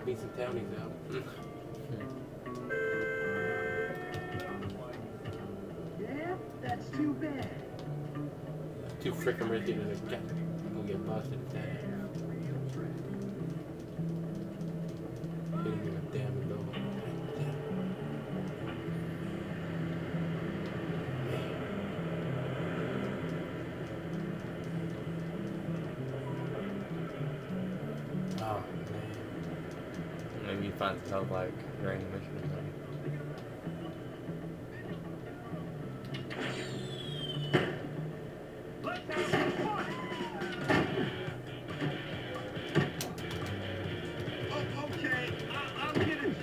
might be some townies out. Yeah, that's too bad. Too freaking risky to go get busted. Find some help, like your animation or something. Okay, I'll get it.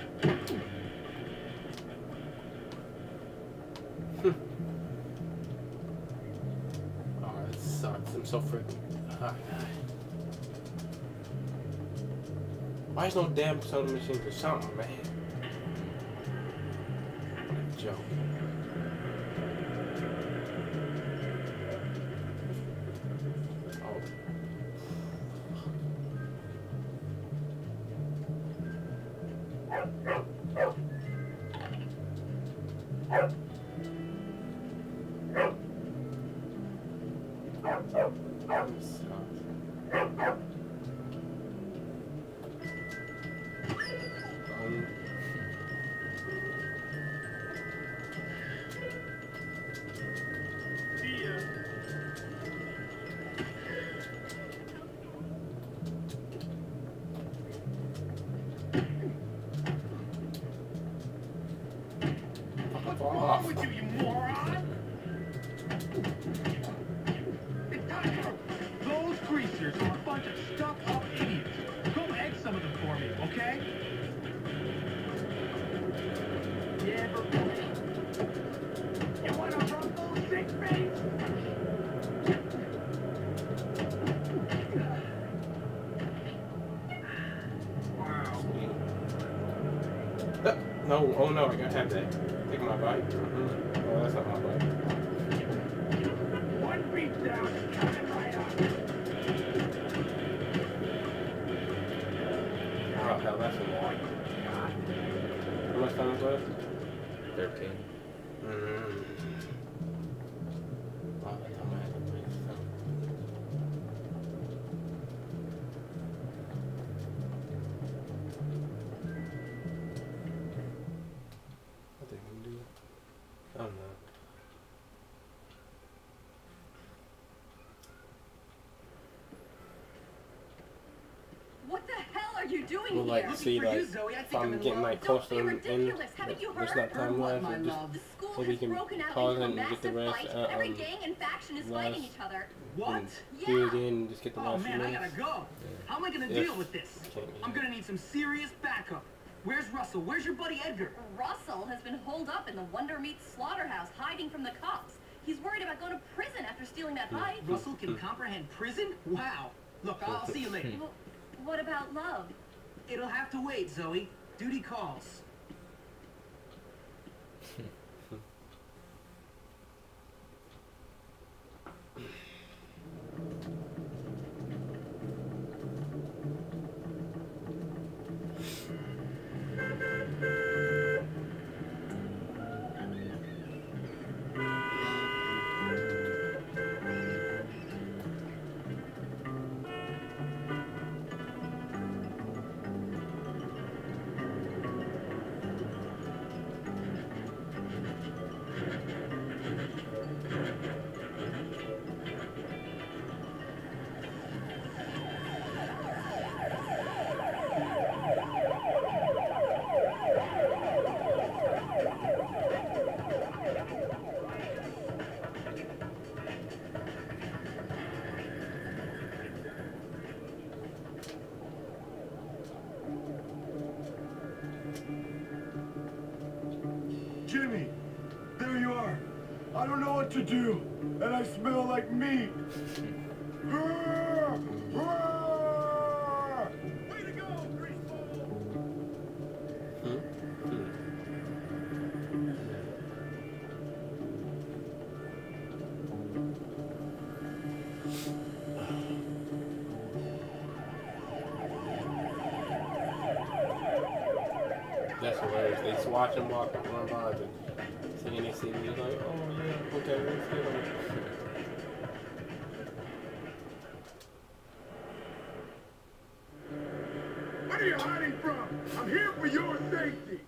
Alright, that sucks. I'm so freaking. Alright. Why is no damn soda machine for something, man? What a joke. No, oh no, I gotta have that. Take my bike. Mm-hmm. Oh, that's not my bike. One beat down and coming right up. Oh, hell, that's a lot. How much time is left? 13. Mm-hmm. Like, see, like, if I'm getting, like, close to the end, there's not time left, and just so we can pause it and get the rest, every gang and faction is fighting each other. What? Do it again and just get the last few minutes. I gotta go. How am I gonna deal with this? I'm gonna need some serious backup. Where's Russell? Where's your buddy Edgar? Russell has been holed up in the Wonder Meat Slaughterhouse, hiding from the cops. He's worried about going to prison after stealing that bike. Russell can comprehend prison? Wow. Look, I'll see you later. Well, what about love? It'll have to wait, Zoe. Duty calls. To do, and I smell like meat. Way to go, Greaseball! That's hilarious. They just watch him walk by and singing they see me, like, oh yeah, okay, let's get him. What are you hiding from? I'm here for your safety.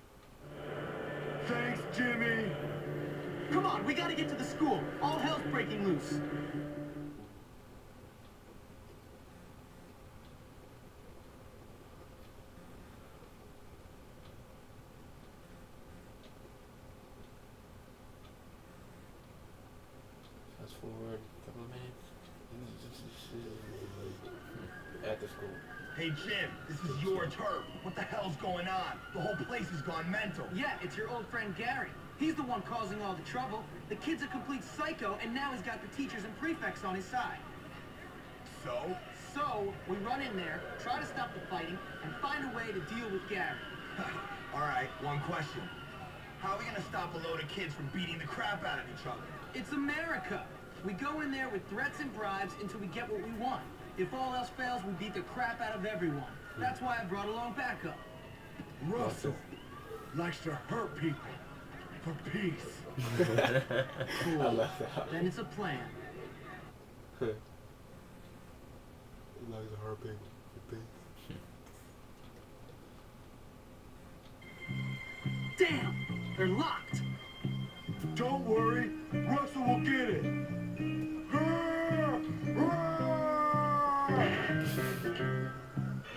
Thanks, Jimmy. Come on, we gotta get to the school. All hell's breaking loose. Fast forward a couple of minutes. At the school. Hey Jim, this is your turf. What the hell's going on? The whole place has gone mental. Yeah, it's your old friend Gary. He's the one causing all the trouble. The kid's a complete psycho, and now he's got the teachers and prefects on his side. So? So, we run in there, try to stop the fighting, and find a way to deal with Gary. Alright, one question. How are we gonna stop a load of kids from beating the crap out of each other? It's America! We go in there with threats and bribes until we get what we want. If all else fails, we beat the crap out of everyone. That's why I brought along backup. Russell likes to hurt people. For peace. Cool. I love that. Then it's a plan. Like the heartbeat for peace. Damn! They're locked! Don't worry, Russell will get it!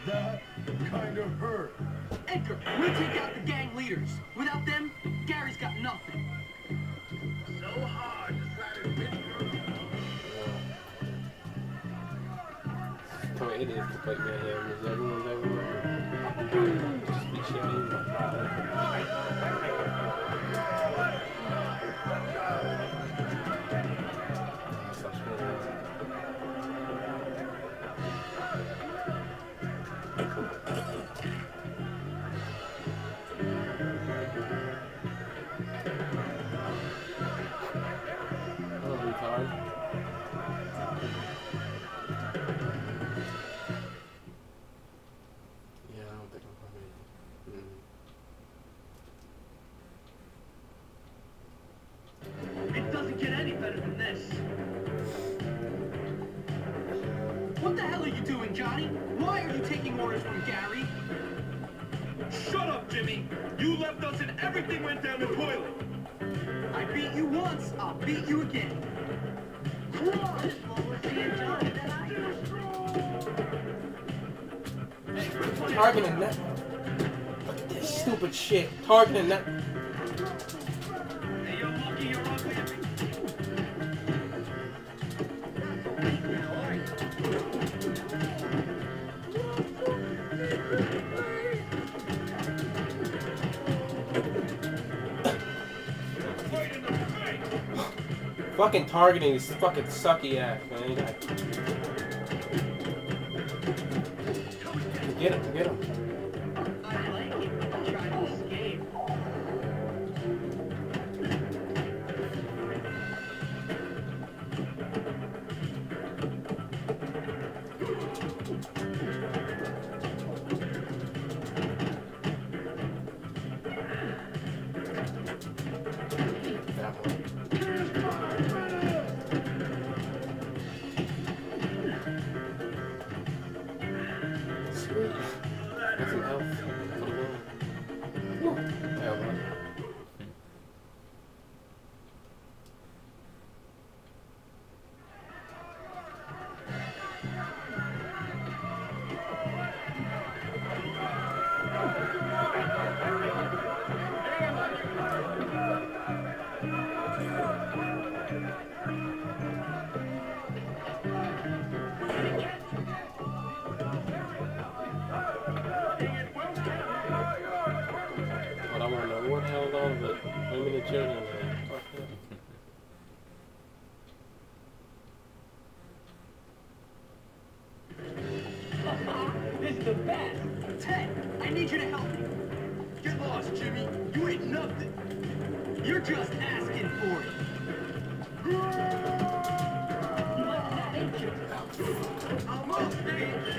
That kind of hurt. Edgar, we'll take out the gang leaders. Without them, Gary's got nothing. So hard to try to pick her. It is to play my hair. Everyone's everywhere. Just be shouting. Johnny, why are you taking orders from Gary? Shut up, Jimmy! You left us and everything went down the toilet! I beat you once, I'll beat you again. Crush! Targeting that. Fuck this stupid shit. Targeting that. Hey, you're lucky you're ugly. Fucking targeting is fucking sucky ass, man. Get him, get him. Almost there.